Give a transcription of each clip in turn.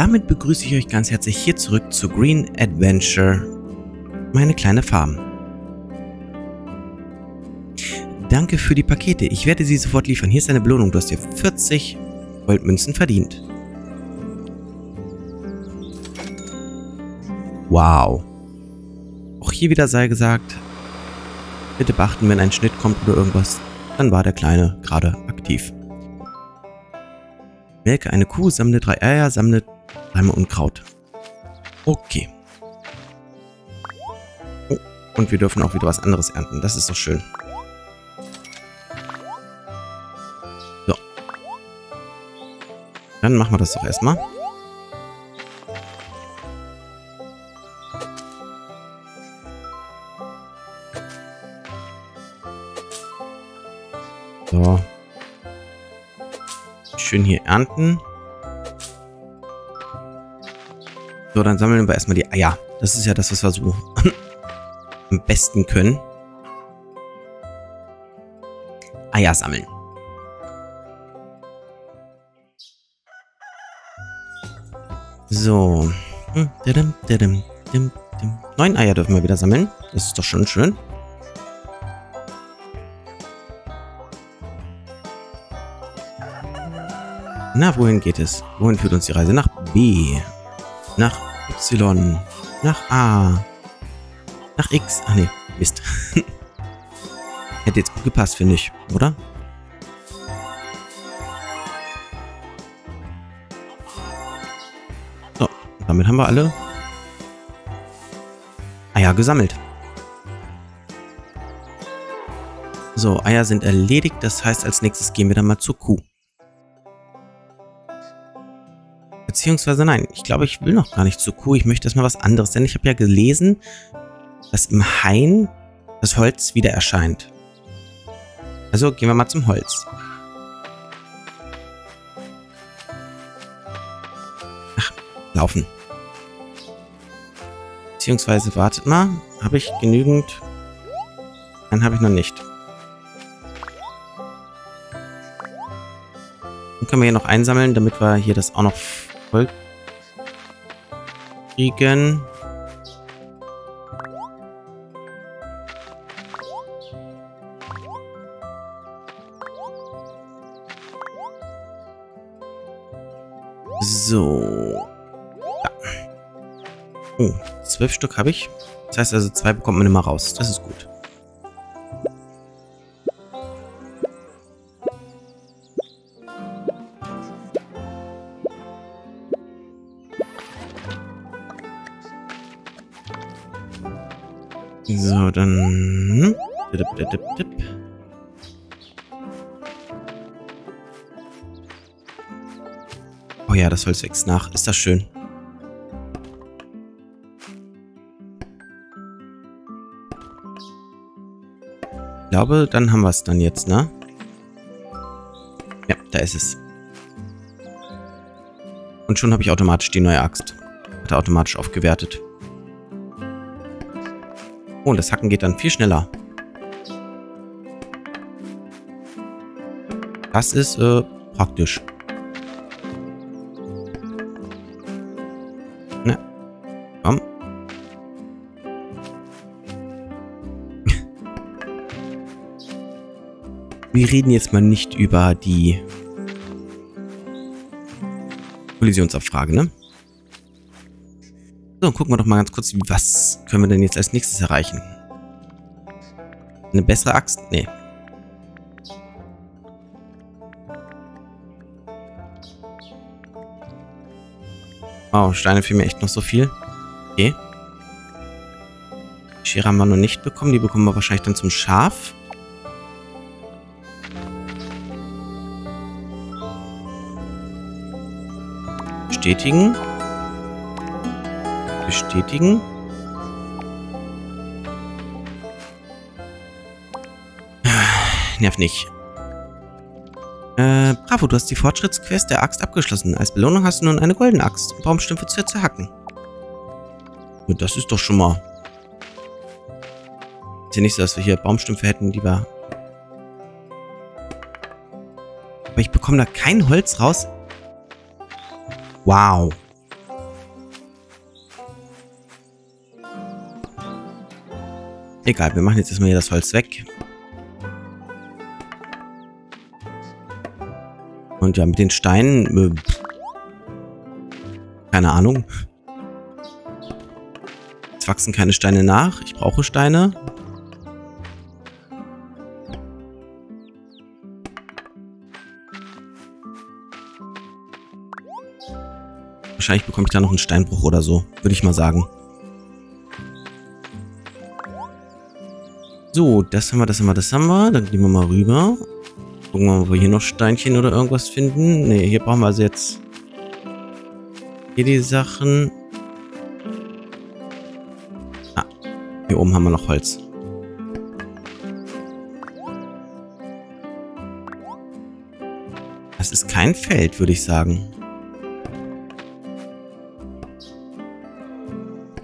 Damit begrüße ich euch ganz herzlich hier zurück zu Green Adventure, meine kleine Farm. Danke für die Pakete, ich werde sie sofort liefern. Hier ist eine Belohnung, du hast hier 40 Goldmünzen verdient. Wow. Auch hier wieder sei gesagt, bitte beachten, wenn ein Schnitt kommt oder irgendwas, dann war der Kleine gerade aktiv. Melke eine Kuh, sammle 3 Eier, sammle Bäume und Kraut. Okay. Oh, und wir dürfen auch wieder was anderes ernten, das ist doch schön. So. Dann machen wir das doch erstmal. So. Schön hier ernten. So, dann sammeln wir erstmal die Eier. Das ist ja das, was wir so am besten können. Eier sammeln. So. 9 Eier dürfen wir wieder sammeln. Das ist doch schon schön. Na, wohin geht es? Wohin führt uns die Reise? Nach B. Nach Y. Nach A. Nach X. Ach nee, Mist. Hätte jetzt gut gepasst, finde ich, oder? So, damit haben wir alle Eier gesammelt. So, Eier sind erledigt. Das heißt, als nächstes gehen wir dann mal zur Kuh. Beziehungsweise nein, ich glaube, ich will noch gar nicht zur Kuh. Ich möchte erstmal was anderes, denn ich habe ja gelesen, dass im Hain das Holz wieder erscheint. Also gehen wir mal zum Holz. Ach, laufen. Beziehungsweise wartet mal, habe ich genügend? Nein, habe ich noch nicht. Dann können wir hier noch einsammeln, damit wir hier das auch noch kriegen. So. Ja. Oh, 12 Stück habe ich. Das heißt also, 2 bekommt man immer raus. Das ist gut. So, dann... Oh ja, das Holz wächst nach. Ist das schön. Ich glaube, dann haben wir es dann jetzt, ne? Ja, da ist es. Und schon habe ich automatisch die neue Axt. Hat er automatisch aufgewertet. Oh, und das Hacken geht dann viel schneller. Das ist praktisch. Na, komm. Wir reden jetzt mal nicht über die Kollisionsabfrage, ne? So, gucken wir doch mal ganz kurz, was können wir denn jetzt als nächstes erreichen? Eine bessere Axt? Nee. Oh, Steine fehlen mir echt noch so viel. Okay. Die Schere haben wir noch nicht bekommen. Die bekommen wir wahrscheinlich dann zum Schaf. Bestätigen. Bestätigen. Nerv nicht. Bravo, du hast die Fortschrittsquest der Axt abgeschlossen. Als Belohnung hast du nun eine goldene Axt, um Baumstümpfe zu hacken. Ja, das ist doch schon mal. Ist ja nicht so, dass wir hier Baumstümpfe hätten, die wir... Aber ich bekomme da kein Holz raus. Wow. Egal, wir machen jetzt erstmal hier das Holz weg. Und ja, mit den Steinen... keine Ahnung. Jetzt wachsen keine Steine nach. Ich brauche Steine. Wahrscheinlich bekomme ich da noch einen Steinbruch oder so, würde ich mal sagen. So, das haben wir, das haben wir, das haben wir. Dann gehen wir mal rüber. Gucken wir mal, ob wir hier noch Steinchen oder irgendwas finden. Ne, hier brauchen wir also jetzt hier die Sachen. Ah, hier oben haben wir noch Holz. Das ist kein Feld, würde ich sagen.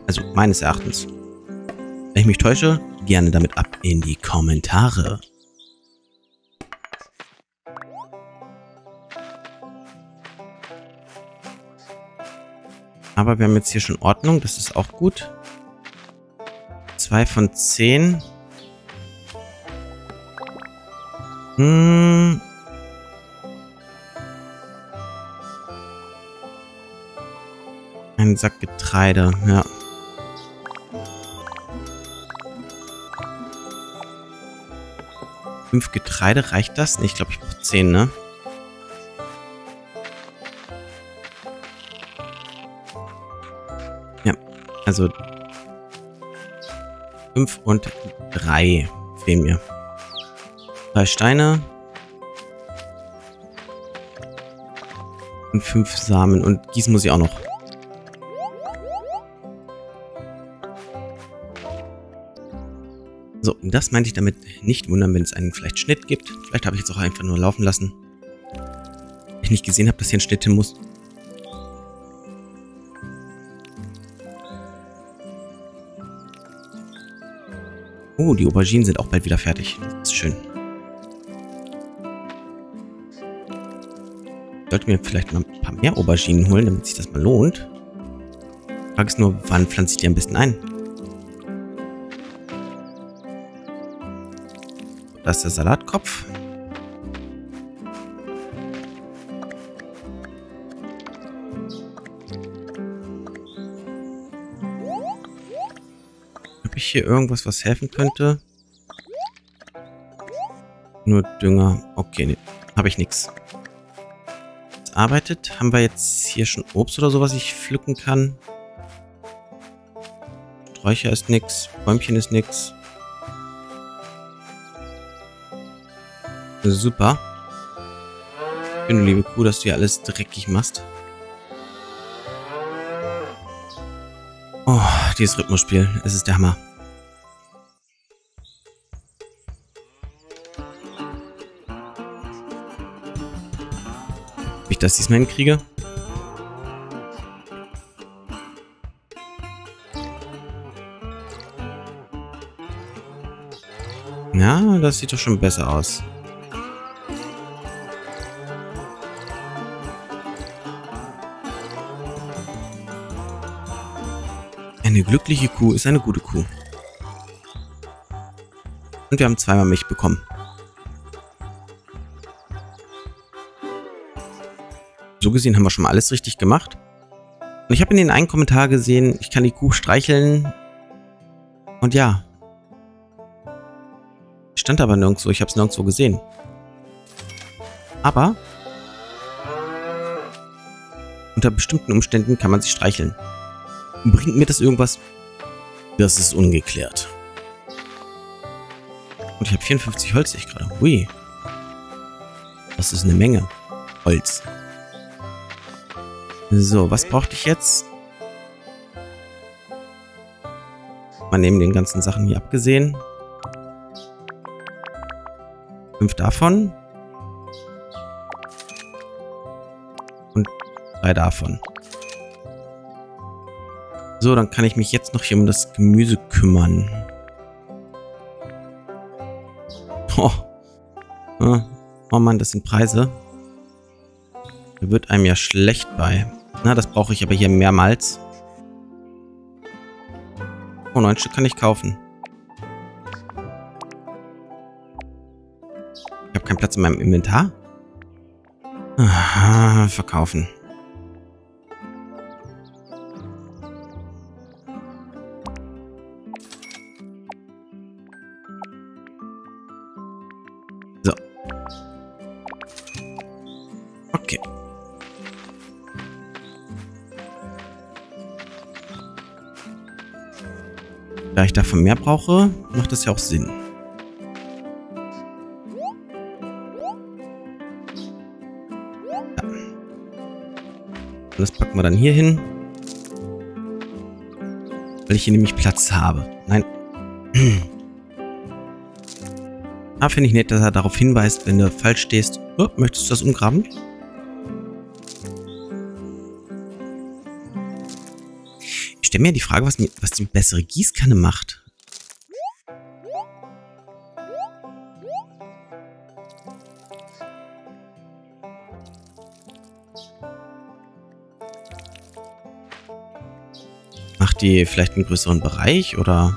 Also, meines Erachtens. Wenn ich mich täusche, gerne damit ab in die Kommentare. Aber wir haben jetzt hier schon Ordnung, das ist auch gut. 2 von 10. Hm. Ein Sack Getreide, ja. Getreide, reicht das? Nee, ich glaube, ich brauche 10, ne? Ja, also 5 und 3 fehlen mir. 3 Steine. Und 5 Samen. Und Gießen muss ich auch noch. So, das meinte ich damit, nicht wundern, wenn es einen vielleicht Schnitt gibt. Vielleicht habe ich jetzt auch einfach nur laufen lassen. Ich nicht gesehen habe, dass hier ein Schnitt hin muss. Oh, die Auberginen sind auch bald wieder fertig. Das ist schön. Ich sollte mir vielleicht mal ein paar mehr Auberginen holen, damit sich das mal lohnt. Die Frage ist nur, wann pflanze ich die am besten ein? Das ist der Salatkopf. Habe ich hier irgendwas, was helfen könnte? Nur Dünger. Okay, nee, habe ich nichts. Es arbeitet. Haben wir jetzt hier schon Obst oder so, was ich pflücken kann? Sträucher ist nichts. Bäumchen ist nichts. Super. Schöne liebe Kuh, dass du hier alles dreckig machst. Oh, dieses Rhythmusspiel. Es ist der Hammer. Ob ich das diesmal hinkriege? Na, das sieht doch schon besser aus. Eine glückliche Kuh ist eine gute Kuh. Und wir haben 2-mal Milch bekommen. So gesehen haben wir schon mal alles richtig gemacht. Und ich habe in den einen Kommentar gesehen, ich kann die Kuh streicheln. Und ja. Stand aber nirgendwo, ich habe es nirgendwo gesehen. Aber unter bestimmten Umständen kann man sie streicheln. Bringt mir das irgendwas? Das ist ungeklärt. Und ich habe 54 Holz, sehe ich gerade. Hui. Das ist eine Menge Holz. So, was brauchte ich jetzt? Mal neben den ganzen Sachen hier abgesehen. 5 davon. Und 3 davon. So, dann kann ich mich jetzt noch hier um das Gemüse kümmern. Oh, oh Mann, das sind Preise. Da wird einem ja schlecht bei. Na, das brauche ich aber hier mehrmals. Oh, 9 Stück kann ich kaufen. habe keinen Platz in meinem Inventar. Aha, verkaufen. So. Okay. Da ich davon mehr brauche, macht das ja auch Sinn. Das packen wir dann hier hin. Weil ich hier nämlich Platz habe. Nein. Ah, finde ich nett, dass er darauf hinweist, wenn du falsch stehst. Oh, möchtest du das umgraben? Ich stelle mir die Frage, was die bessere Gießkanne macht. Die vielleicht einen größeren Bereich oder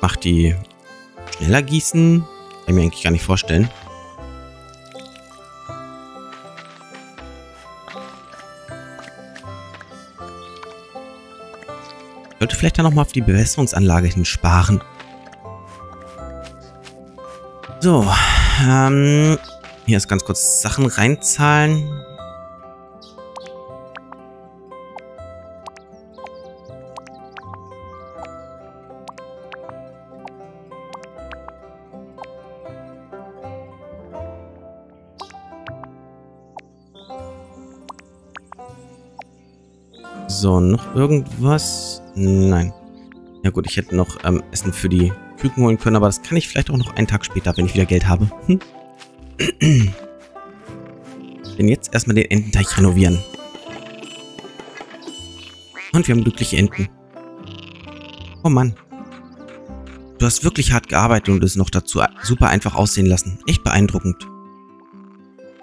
macht die schneller gießen? Kann ich mir eigentlich gar nicht vorstellen. Ich sollte vielleicht dann nochmal auf die Bewässerungsanlage hinsparen. So, hier ist ganz kurz Sachen reinzahlen. So, noch irgendwas? Nein. Ja gut, ich hätte noch Essen für die Küken holen können, aber das kann ich vielleicht auch noch einen Tag später, wenn ich wieder Geld habe. Hm? Denn jetzt erstmal den Ententeich renovieren. Und wir haben glückliche Enten. Oh Mann. Du hast wirklich hart gearbeitet und es noch dazu super einfach aussehen lassen. Echt beeindruckend.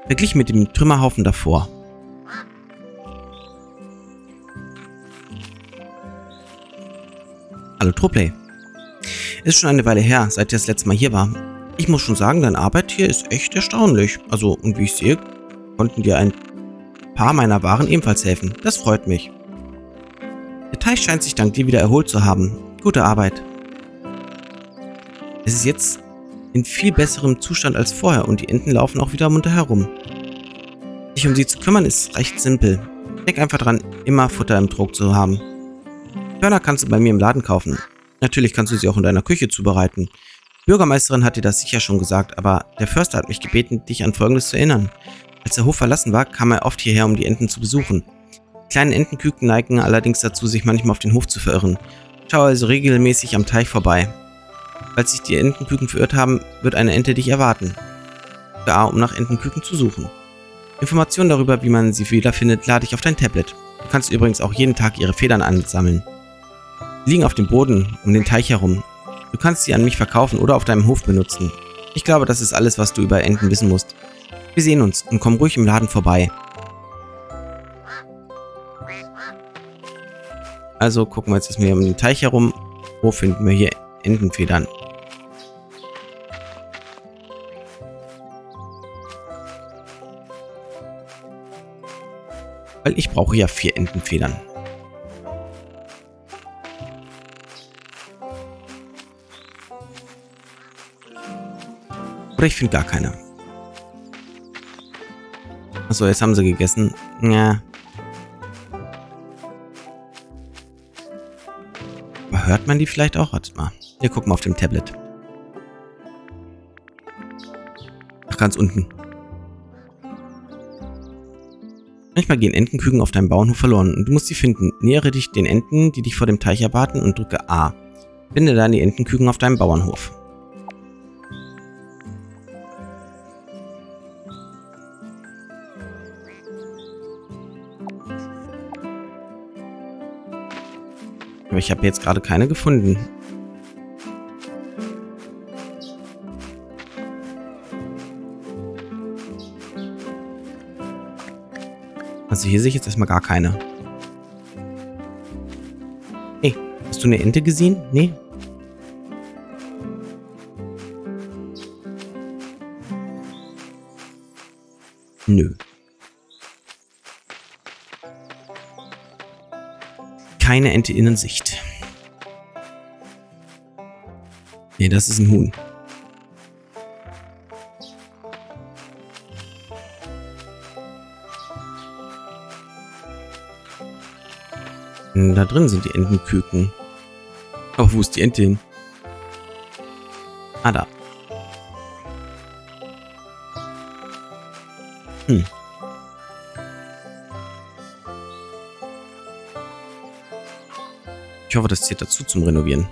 Verglichen mit dem Trümmerhaufen davor. Hallo Troplay. Ist schon eine Weile her, seit ihr das letzte Mal hier war. Ich muss schon sagen, deine Arbeit hier ist echt erstaunlich. Also, und wie ich sehe, konnten dir ein paar meiner Waren ebenfalls helfen. Das freut mich. Der Teich scheint sich dank dir wieder erholt zu haben. Gute Arbeit. Es ist jetzt in viel besserem Zustand als vorher und die Enten laufen auch wieder munter herum. Sich um sie zu kümmern ist recht simpel. Denk einfach dran, immer Futter im Trog zu haben. Körner kannst du bei mir im Laden kaufen. Natürlich kannst du sie auch in deiner Küche zubereiten. Bürgermeisterin hat dir das sicher schon gesagt, aber der Förster hat mich gebeten, dich an Folgendes zu erinnern. Als der Hof verlassen war, kam er oft hierher, um die Enten zu besuchen. Die kleinen Entenküken neigen allerdings dazu, sich manchmal auf den Hof zu verirren. Schau also regelmäßig am Teich vorbei. Falls sich die Entenküken verirrt haben, wird eine Ente dich erwarten. Da, um nach Entenküken zu suchen. Informationen darüber, wie man sie wiederfindet, lade ich auf dein Tablet. Du kannst übrigens auch jeden Tag ihre Federn einsammeln. Sie liegen auf dem Boden, um den Teich herum. Du kannst sie an mich verkaufen oder auf deinem Hof benutzen. Ich glaube, das ist alles, was du über Enten wissen musst. Wir sehen uns und komm ruhig im Laden vorbei. Also gucken wir jetzt erstmal um den Teich herum. Wo finden wir hier Entenfedern? Weil ich brauche ja 4 Entenfedern. Oder ich finde gar keine. Achso, jetzt haben sie gegessen. Ja. Aber hört man die vielleicht auch? Wartet mal. Wir gucken auf dem Tablet. Ach, ganz unten. Manchmal gehen Entenküken auf deinem Bauernhof verloren und du musst sie finden. Nähere dich den Enten, die dich vor dem Teich erwarten, und drücke A. Finde dann die Entenküken auf deinem Bauernhof. Aber ich habe jetzt gerade keine gefunden. Also hier sehe ich jetzt erstmal gar keine. Nee, Hast du eine Ente gesehen? Nee. Nö. Keine Ente in Sicht. Nee, das ist ein Huhn. Da drin sind die Entenküken. Aber wo ist die Ente hin? Ah, da. Hm. Ich hoffe, das zählt dazu zum Renovieren.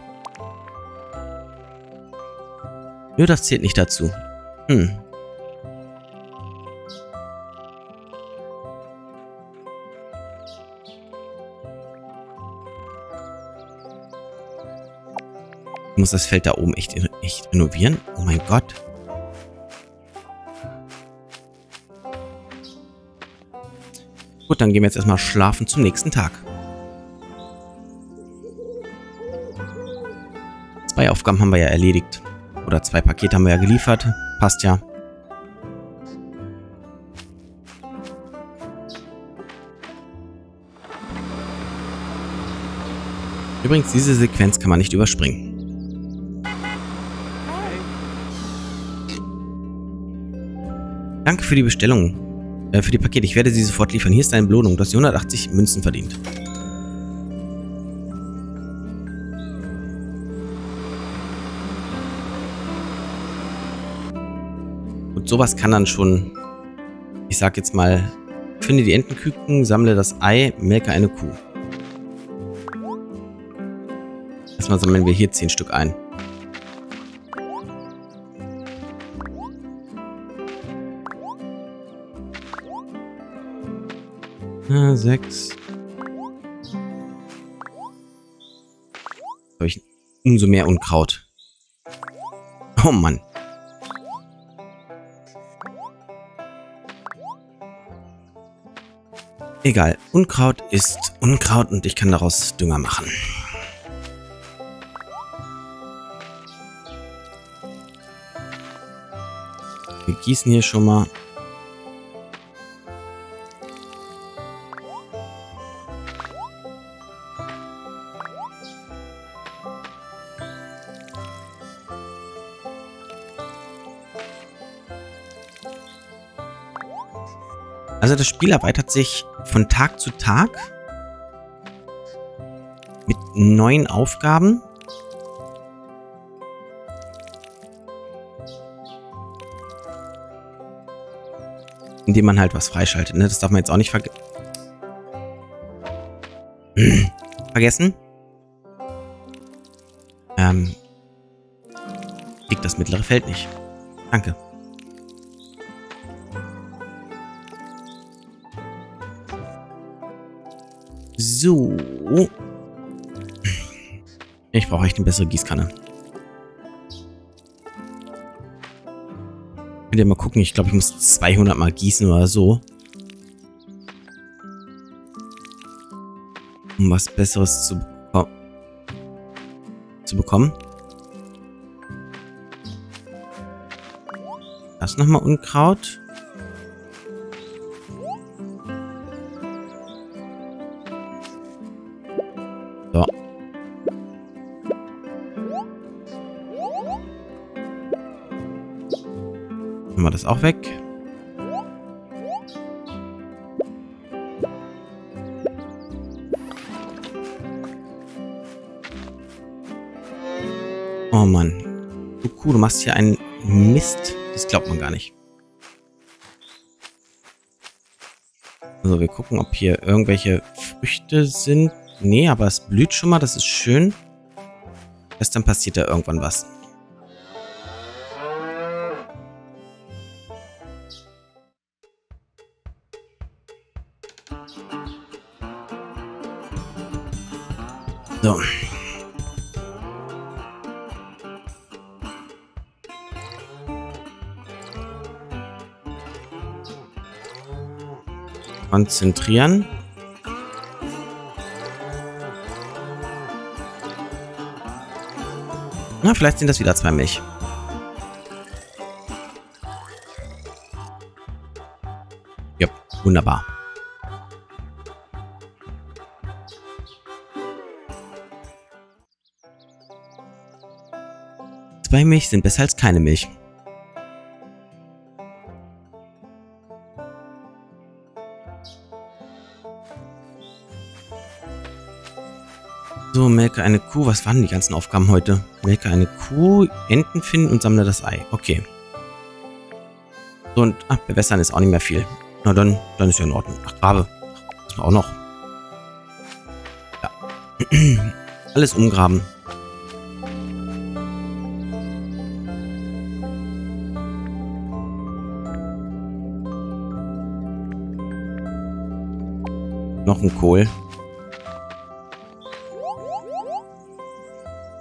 Nö, das zählt nicht dazu. Hm. Ich muss das Feld da oben echt renovieren? Oh mein Gott. Gut, dann gehen wir jetzt erstmal schlafen zum nächsten Tag. 2 Aufgaben haben wir ja erledigt. Oder 2 Pakete haben wir ja geliefert. Passt ja. Übrigens, diese Sequenz kann man nicht überspringen. Danke für die Bestellung. Für die Pakete. Ich werde sie sofort liefern. Hier ist deine Belohnung. Du hast die 180 Münzen verdient. Und sowas kann dann schon, ich sag jetzt mal, finde die Entenküken, sammle das Ei, melke eine Kuh. Erstmal sammeln wir hier 10 Stück ein. Ja, 6. Jetzt habe ich umso mehr Unkraut. Oh Mann. Egal, Unkraut ist Unkraut und ich kann daraus Dünger machen. Wir gießen hier schon mal. Also das Spiel erweitert sich von Tag zu Tag mit neuen Aufgaben. Indem man halt was freischaltet. Ne? Das darf man jetzt auch nicht vergessen. Liegt das mittlere Feld nicht. Danke. So. Ich brauche echt eine bessere Gießkanne. Ich will ja mal gucken. Ich glaube, ich muss 200 mal gießen oder so. Um was Besseres zu bekommen. Das nochmal Unkraut. Das auch weg. Oh Mann. Du Kuh, du machst hier einen Mist. Das glaubt man gar nicht. Also wir gucken, ob hier irgendwelche Früchte sind. Nee, aber es blüht schon mal. Das ist schön. Erst dann passiert da irgendwann was. So. Konzentrieren. Na, vielleicht sind das wieder 2 Milch. Ja, wunderbar. Zwei Milch sind besser als keine Milch. So, melke eine Kuh. Was waren die ganzen Aufgaben heute? Melke eine Kuh, Enten finden und sammle das Ei. Okay. So, und ach, bewässern ist auch nicht mehr viel. Na dann ist ja in Ordnung. Ach, Grabe. Das war auch noch. Ja. Alles umgraben. Noch ein Kohl.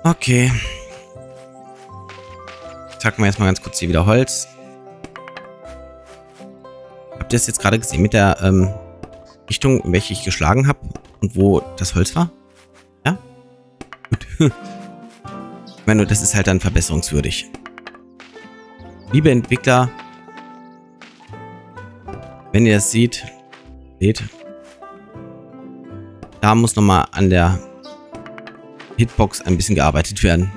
Okay. Zacken wir erstmal ganz kurz hier wieder Holz. Habt ihr das jetzt gerade gesehen mit der Richtung, in welche ich geschlagen habe und wo das Holz war? Ja? Gut. Ich meine, das ist halt dann verbesserungswürdig. Liebe Entwickler, wenn ihr das seht, da muss nochmal an der Hitbox ein bisschen gearbeitet werden.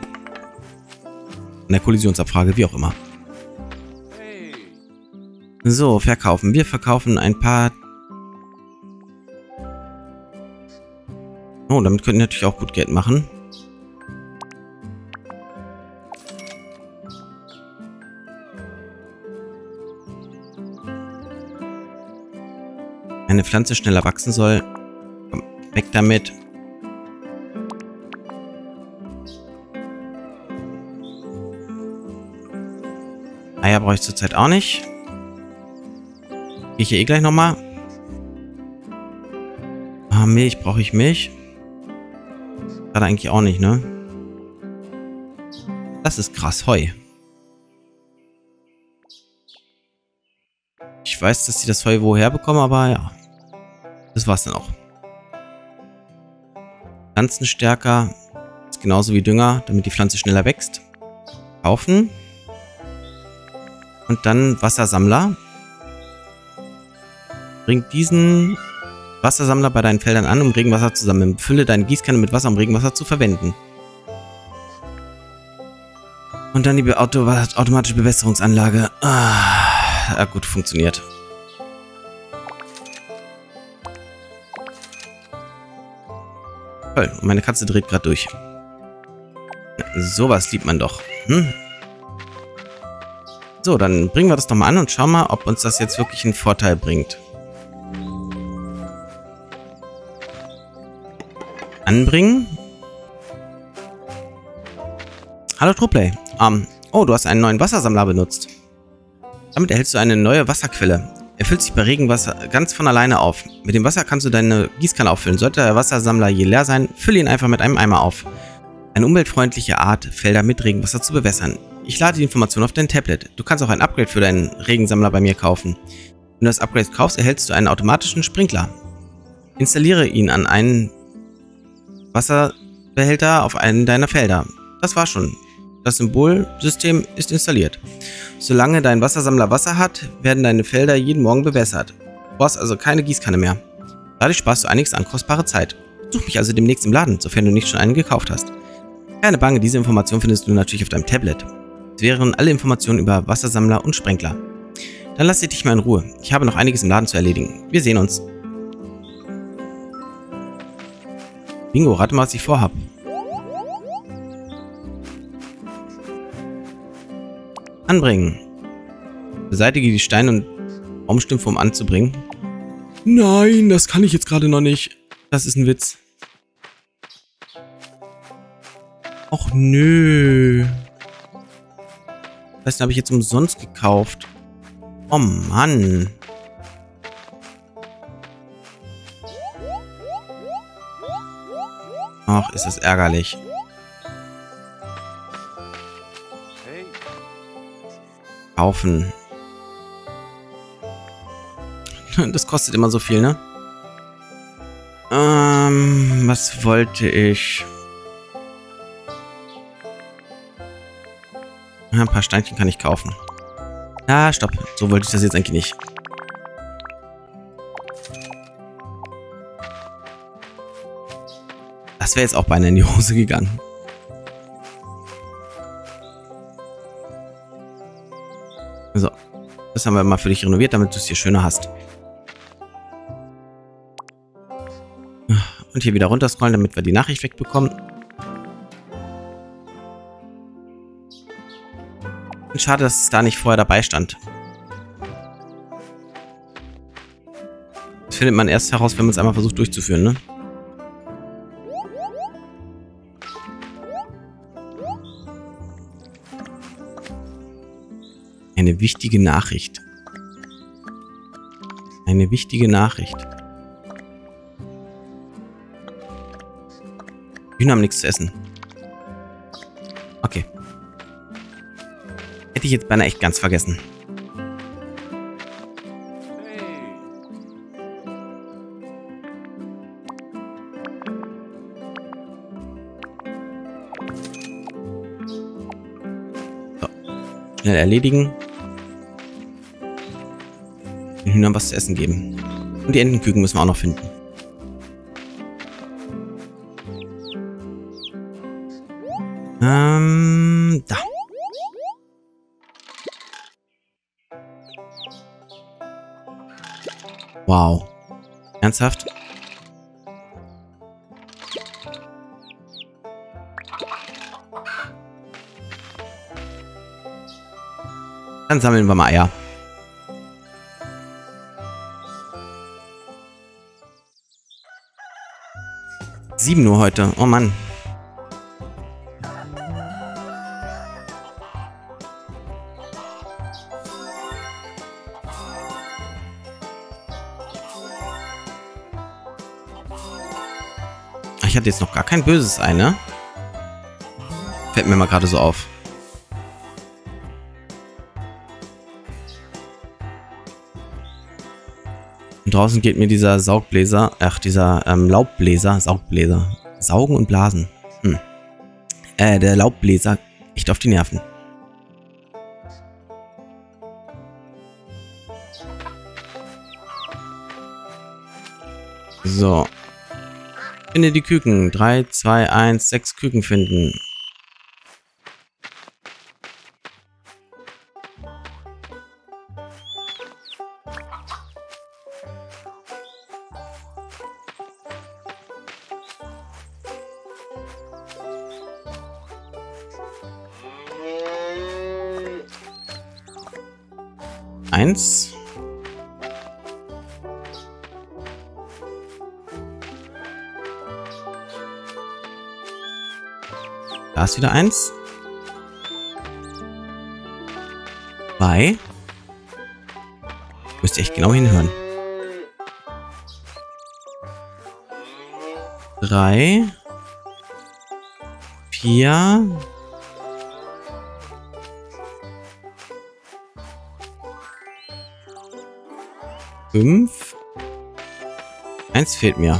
An der Kollisionsabfrage, wie auch immer. So, verkaufen. Wir verkaufen ein paar... Oh, damit könnt ihr natürlich auch gut Geld machen. Wenn eine Pflanze schneller wachsen soll, weg damit. Eier brauche ich zurzeit auch nicht. Gehe ich hier eh gleich nochmal. Ah, Milch. Brauche ich Milch? Gerade eigentlich auch nicht, ne? Das ist krass. Heu. Ich weiß, dass ich das Heu woher bekomme, aber ja. Das war's dann auch. Pflanzenstärker ist genauso wie Dünger, damit die Pflanze schneller wächst. Kaufen. Und dann Wassersammler. Bring diesen Wassersammler bei deinen Feldern an, um Regenwasser zu sammeln. Fülle deine Gießkanne mit Wasser, um Regenwasser zu verwenden. Und dann die automatische Bewässerungsanlage. Ah, gut, funktioniert. Toll, meine Katze dreht gerade durch. Sowas liebt man doch. Hm? So, dann bringen wir das nochmal an und schauen mal, ob uns das jetzt wirklich einen Vorteil bringt. Anbringen. Hallo Troplay. Oh, du hast einen neuen Wassersammler benutzt. Damit erhältst du eine neue Wasserquelle. Er füllt sich bei Regenwasser ganz von alleine auf. Mit dem Wasser kannst du deine Gießkanne auffüllen. Sollte der Wassersammler je leer sein, fülle ihn einfach mit einem Eimer auf. Eine umweltfreundliche Art, Felder mit Regenwasser zu bewässern. Ich lade die Informationen auf dein Tablet. Du kannst auch ein Upgrade für deinen Regensammler bei mir kaufen. Wenn du das Upgrade kaufst, erhältst du einen automatischen Sprinkler. Installiere ihn an einen Wasserbehälter auf einen deiner Felder. Das war's schon. Das Symbolsystem ist installiert. Solange dein Wassersammler Wasser hat, werden deine Felder jeden Morgen bewässert. Du brauchst also keine Gießkanne mehr. Dadurch sparst du einiges an kostbare Zeit. Such mich also demnächst im Laden, sofern du nicht schon einen gekauft hast. Keine Bange, diese Information findest du natürlich auf deinem Tablet. Es wären alle Informationen über Wassersammler und Sprinkler. Dann lass dich mal in Ruhe. Ich habe noch einiges im Laden zu erledigen. Wir sehen uns. Bingo, rate mal, was ich vorhabe. Anbringen. Beseitige die Steine und Baumstümpfe, um anzubringen. Nein, das kann ich jetzt gerade noch nicht. Das ist ein Witz. Och nö. Das habe ich jetzt umsonst gekauft. Oh Mann. Ach, ist das ärgerlich. Kaufen. Das kostet immer so viel, ne? Was wollte ich? Ein paar Steinchen kann ich kaufen. Ah, stopp. So wollte ich das jetzt eigentlich nicht. Das wäre jetzt auch beinahe in die Hose gegangen. So. Das haben wir mal für dich renoviert, damit du es hier schöner hast. Und hier wieder runterscrollen, damit wir die Nachricht wegbekommen. Und schade, dass es da nicht vorher dabei stand. Das findet man erst heraus, wenn man es einmal versucht durchzuführen, ne? Eine wichtige Nachricht. Eine wichtige Nachricht. Hühner haben nichts zu essen. Okay. Hätte ich jetzt beinahe echt ganz vergessen. So. Schnell erledigen. Den Hühnern was zu essen geben. Und die Entenküken müssen wir auch noch finden. Da. Wow. Ernsthaft? Dann sammeln wir mal Eier. Sieben nur heute. Oh Mann. Ich hatte jetzt noch gar kein böses Ei, ne? Fällt mir mal gerade so auf. Und draußen geht mir dieser Saugbläser, ach, dieser Laubbläser, Saugbläser, Saugen und Blasen. Der Laubbläser echt auf die Nerven. So. Finde die Küken. 3, 2, 1, 6 Küken finden. Eins. Da ist wieder eins. Zwei. Müsst ihr echt genau hinhören. Drei. Vier. Fünf. Eins fehlt mir.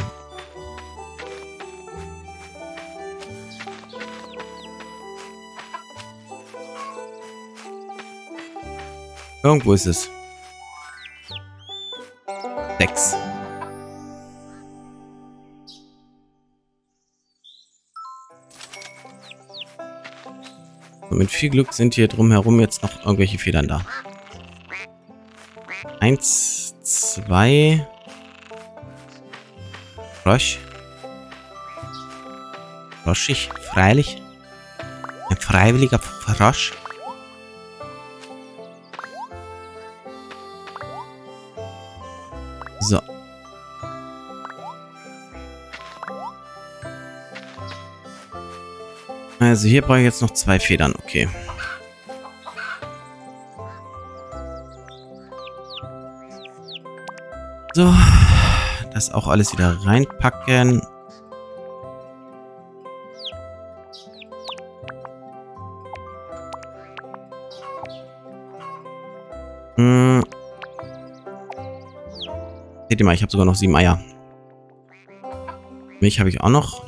Irgendwo ist es. Sechs. Und mit viel Glück sind hier drumherum jetzt noch irgendwelche Federn da. Eins. Zwei. Frosch. Froschig, freilich. Ein freiwilliger Frosch. So. Also hier brauche ich jetzt noch zwei Federn, okay. So, das auch alles wieder reinpacken. Hm. Seht ihr mal, ich habe sogar noch 7 Eier. Milch habe ich auch noch.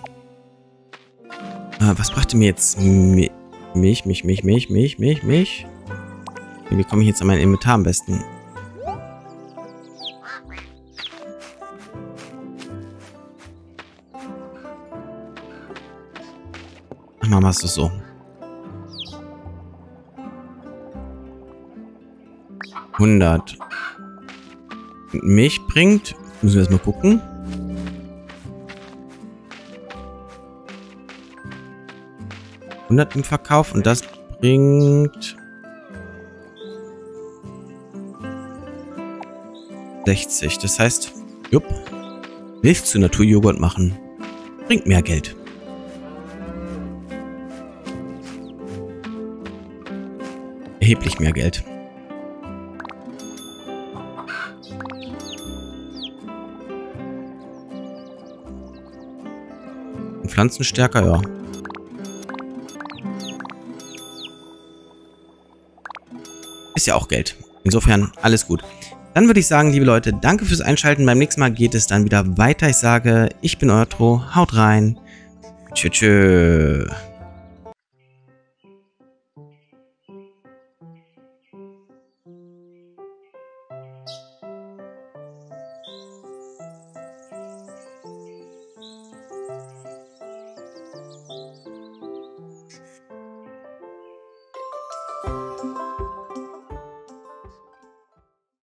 Was brachte mir jetzt Mich. Wie komme ich jetzt an mein Inventar am besten? Mach mal so. Milch bringt. Müssen wir erstmal gucken. Im Verkauf und das bringt 60. Das heißt, jupp, Milch zu Naturjoghurt machen. Bringt mehr Geld. Erheblich mehr Geld. Und Pflanzenstärker, ja. Ist ja auch Geld. Insofern alles gut. Dann würde ich sagen, liebe Leute, danke fürs Einschalten. Beim nächsten Mal geht es dann wieder weiter. Ich sage, ich bin euer Tro. Haut rein. Tschö.